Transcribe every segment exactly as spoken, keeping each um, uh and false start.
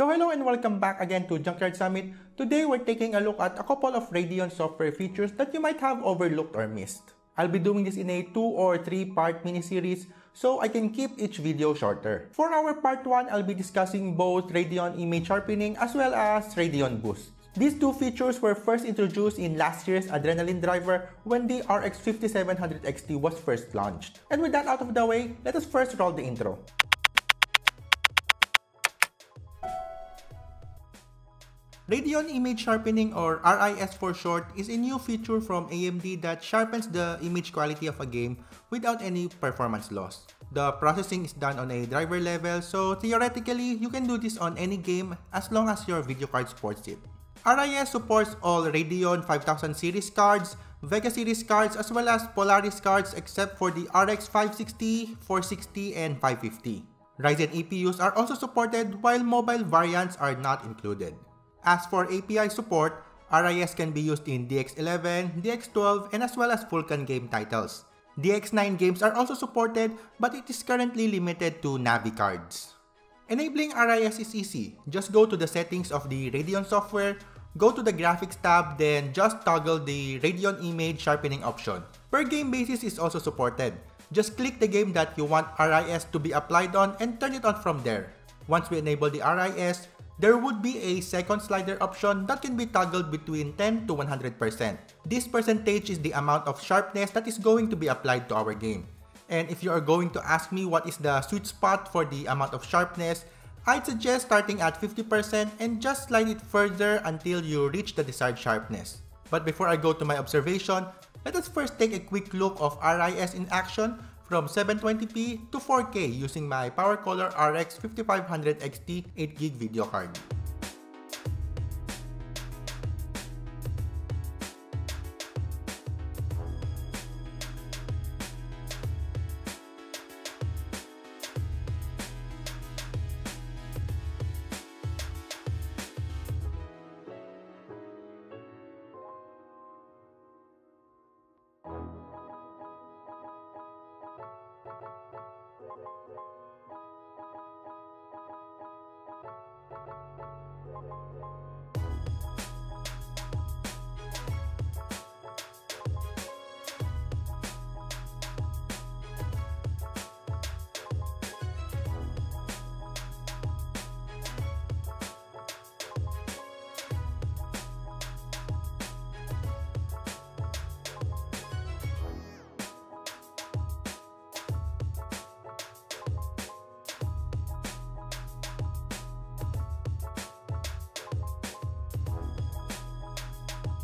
So hello and welcome back again to Junkyard Summit. Today we're taking a look at a couple of Radeon software features that you might have overlooked or missed. I'll be doing this in a two or three part mini-series so I can keep each video shorter. For our part one, I'll be discussing both Radeon Image Sharpening as well as Radeon Boost. These two features were first introduced in last year's Adrenaline driver when the R X fifty-seven hundred X T was first launched. And with that out of the way, let us first roll the intro. Radeon Image Sharpening, or R I S for short, is a new feature from A M D that sharpens the image quality of a game without any performance loss. The processing is done on a driver level, so theoretically, you can do this on any game as long as your video card supports it. R I S supports all Radeon five thousand series cards, Vega series cards, as well as Polaris cards except for the R X five sixty, four sixty, and five fifty. Ryzen E P Us are also supported while mobile variants are not included. As for A P I support, R I S can be used in D X eleven, D X twelve, and as well as Vulkan game titles. D X nine games are also supported, but it is currently limited to Navi cards. Enabling R I S is easy. Just go to the settings of the Radeon software, go to the graphics tab, then just toggle the Radeon Image Sharpening option. Per game basis is also supported. Just click the game that you want R I S to be applied on and turn it on from there. Once we enable the R I S, there would be a second slider option that can be toggled between ten to one hundred percent. This percentage is the amount of sharpness that is going to be applied to our game. And if you are going to ask me what is the sweet spot for the amount of sharpness, I'd suggest starting at fifty percent and just slide it further until you reach the desired sharpness. But before I go to my observation, let us first take a quick look of R I S in action from seven twenty p to four K using my PowerColor R X fifty-five hundred X T eight gig video card.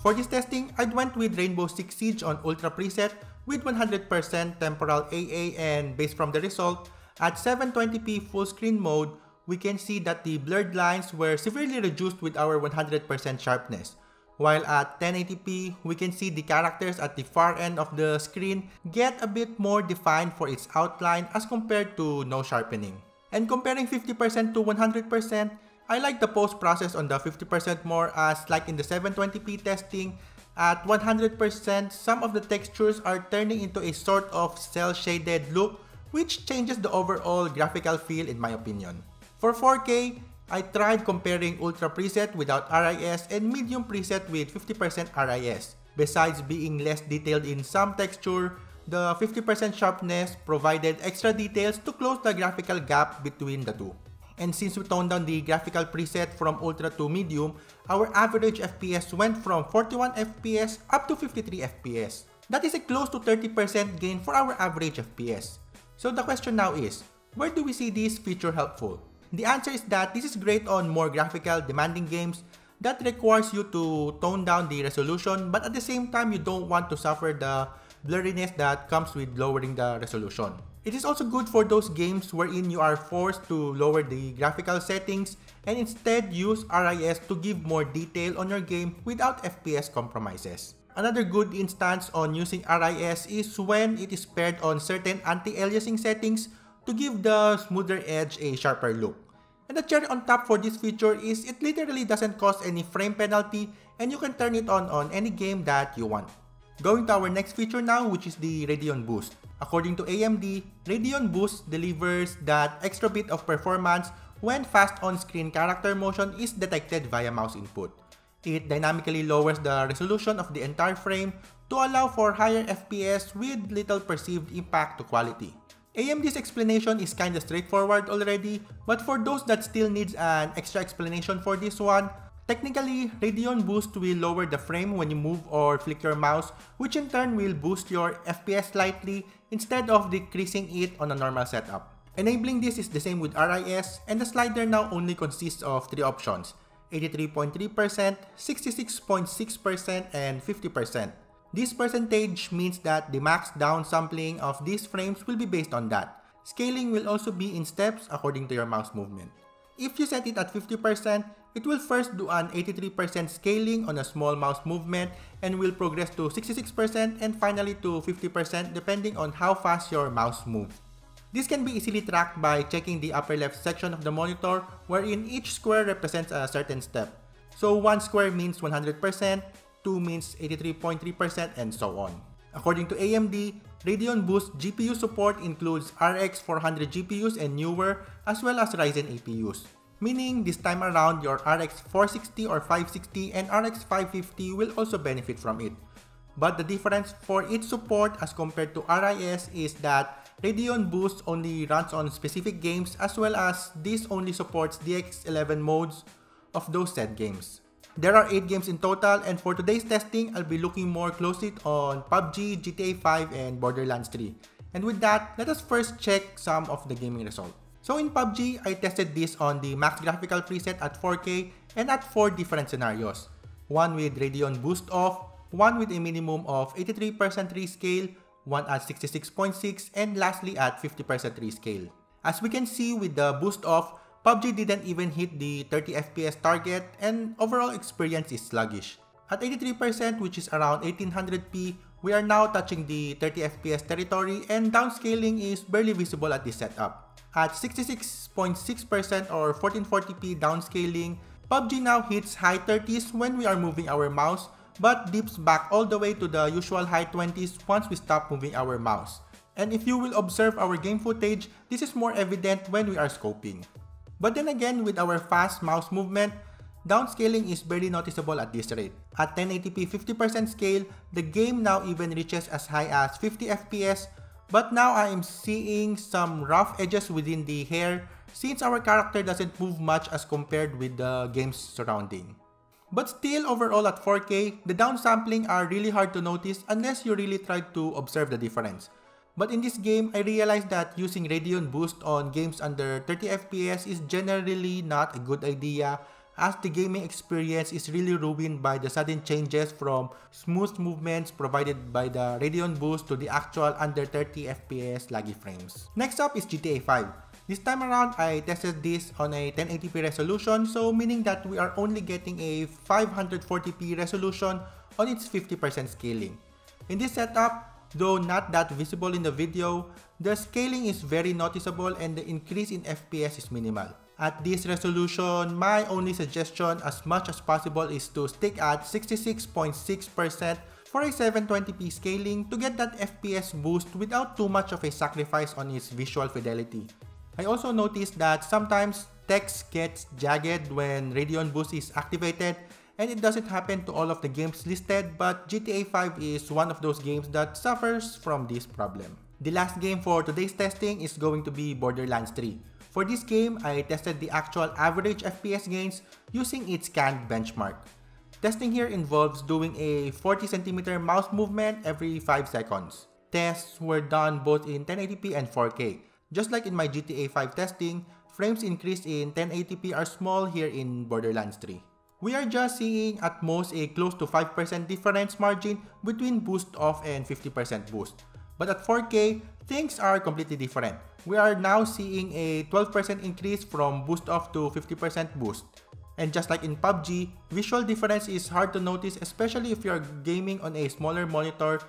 For this testing, I went with Rainbow Six Siege on Ultra preset with one hundred percent temporal A A, and based from the result, at seven twenty p full screen mode, we can see that the blurred lines were severely reduced with our one hundred percent sharpness, while at ten eighty p, we can see the characters at the far end of the screen get a bit more defined for its outline as compared to no sharpening. And comparing fifty percent to one hundred percent, I like the post process on the fifty percent more, as like in the seven twenty p testing, at one hundred percent some of the textures are turning into a sort of cell shaded look, which changes the overall graphical feel in my opinion. For four K, I tried comparing Ultra preset without R I S and medium preset with fifty percent R I S. Besides being less detailed in some texture, the fifty percent sharpness provided extra details to close the graphical gap between the two. And since we toned down the graphical preset from Ultra to Medium, our average F P S went from forty-one F P S up to fifty-three F P S. That is a close to thirty percent gain for our average F P S. So the question now is, where do we see this feature helpful? The answer is that this is great on more graphical, demanding games that requires you to tone down the resolution, but at the same time you don't want to suffer the blurriness that comes with lowering the resolution. It is also good for those games wherein you are forced to lower the graphical settings and instead use R I S to give more detail on your game without F P S compromises. Another good instance on using R I S is when it is paired on certain anti-aliasing settings to give the smoother edge a sharper look. And the cherry on top for this feature is it literally doesn't cause any frame penalty, and you can turn it on on any game that you want. Going to our next feature now, which is the Radeon Boost. According to A M D, Radeon Boost delivers that extra bit of performance when fast on-screen character motion is detected via mouse input. It dynamically lowers the resolution of the entire frame to allow for higher F P S with little perceived impact to quality. A M D's explanation is kinda straightforward already, but for those that still needs an extra explanation for this one, technically, Radeon Boost will lower the frame when you move or flick your mouse, which in turn will boost your F P S slightly instead of decreasing it on a normal setup. Enabling this is the same with R I S, and the slider now only consists of three options: eighty-three point three percent, sixty-six point six percent, and fifty percent. This percentage means that the max down sampling of these frames will be based on that. Scaling will also be in steps according to your mouse movement. If you set it at fifty percent, it will first do an eighty-three percent scaling on a small mouse movement and will progress to sixty-six percent and finally to fifty percent depending on how fast your mouse moves. This can be easily tracked by checking the upper left section of the monitor wherein each square represents a certain step. So one square means one hundred percent, two means eighty-three point three percent, and so on. According to A M D, Radeon Boost G P U support includes R X four hundred G P Us and newer, as well as Ryzen A P Us. Meaning, this time around, your R X four sixty or five sixty and R X five fifty will also benefit from it. But the difference for its support as compared to R I S is that Radeon Boost only runs on specific games, as well as this only supports D X eleven modes of those said games. There are eight games in total, and for today's testing, I'll be looking more closely on P U B G, G T A five, and Borderlands three. And with that, let us first check some of the gaming results. So in P U B G, I tested this on the max graphical preset at four K and at four different scenarios. One with Radeon Boost off, one with a minimum of eighty-three percent rescale, one at sixty-six point six, and lastly at fifty percent rescale. As we can see with the Boost off, P U B G didn't even hit the thirty F P S target and overall experience is sluggish. At eighty-three percent, which is around eighteen hundred p, we are now touching the thirty F P S territory and downscaling is barely visible at this setup. At sixty-six point six percent or fourteen forty p downscaling, P U B G now hits high thirties when we are moving our mouse but dips back all the way to the usual high twenties once we stop moving our mouse. And if you will observe our game footage, this is more evident when we are scoping. But then again, with our fast mouse movement, downscaling is barely noticeable at this rate. At ten eighty p fifty percent scale, the game now even reaches as high as fifty F P S, but now I am seeing some rough edges within the hair since our character doesn't move much as compared with the game's surrounding. But still, overall at four K, the downsampling are really hard to notice unless you really try to observe the difference. But in this game, I realized that using Radeon Boost on games under thirty F P S is generally not a good idea as the gaming experience is really ruined by the sudden changes from smooth movements provided by the Radeon Boost to the actual under thirty F P S laggy frames. Next up is G T A five. This time around, I tested this on a ten eighty p resolution, so meaning that we are only getting a five forty p resolution on its fifty percent scaling. In this setup, though not that visible in the video, the scaling is very noticeable and the increase in F P S is minimal. At this resolution, my only suggestion as much as possible is to stick at sixty-six point six percent for a seven twenty p scaling to get that F P S boost without too much of a sacrifice on its visual fidelity. I also noticed that sometimes text gets jagged when Radeon Boost is activated, and it doesn't happen to all of the games listed, but G T A five is one of those games that suffers from this problem. The last game for today's testing is going to be Borderlands three. For this game, I tested the actual average F P S gains using its canned benchmark. Testing here involves doing a forty centimeter mouse movement every five seconds. Tests were done both in ten eighty p and four K. Just like in my G T A five testing, frames increase in ten eighty p are small here in Borderlands three. We are just seeing at most a close to five percent difference margin between boost off and fifty percent boost. But at four K, things are completely different. We are now seeing a twelve percent increase from boost off to fifty percent boost. And just like in P U B G, visual difference is hard to notice, especially if you are gaming on a smaller monitor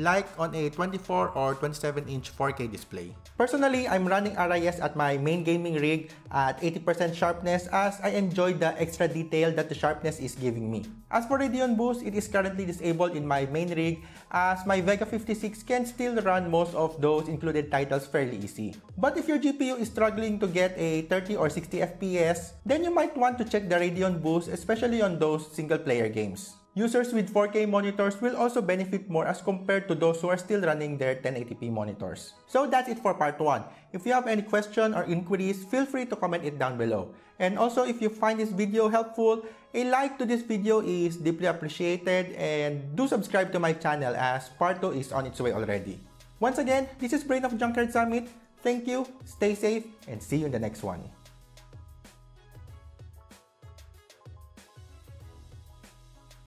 like on a twenty-four or twenty-seven inch four K display. Personally, I'm running R I S at my main gaming rig at eighty percent sharpness as I enjoy the extra detail that the sharpness is giving me. As for Radeon Boost, it is currently disabled in my main rig as my Vega fifty-six can still run most of those included titles fairly easy. But if your G P U is struggling to get a thirty or sixty F P S, then you might want to check the Radeon Boost, especially on those single-player games. Users with four K monitors will also benefit more as compared to those who are still running their ten eighty p monitors. So that's it for part one. If you have any question or inquiries, feel free to comment it down below. And also, if you find this video helpful, a like to this video is deeply appreciated, and do subscribe to my channel as part two is on its way already. Once again, this is Brain of Junkyard Summit. Thank you, stay safe, and see you in the next one.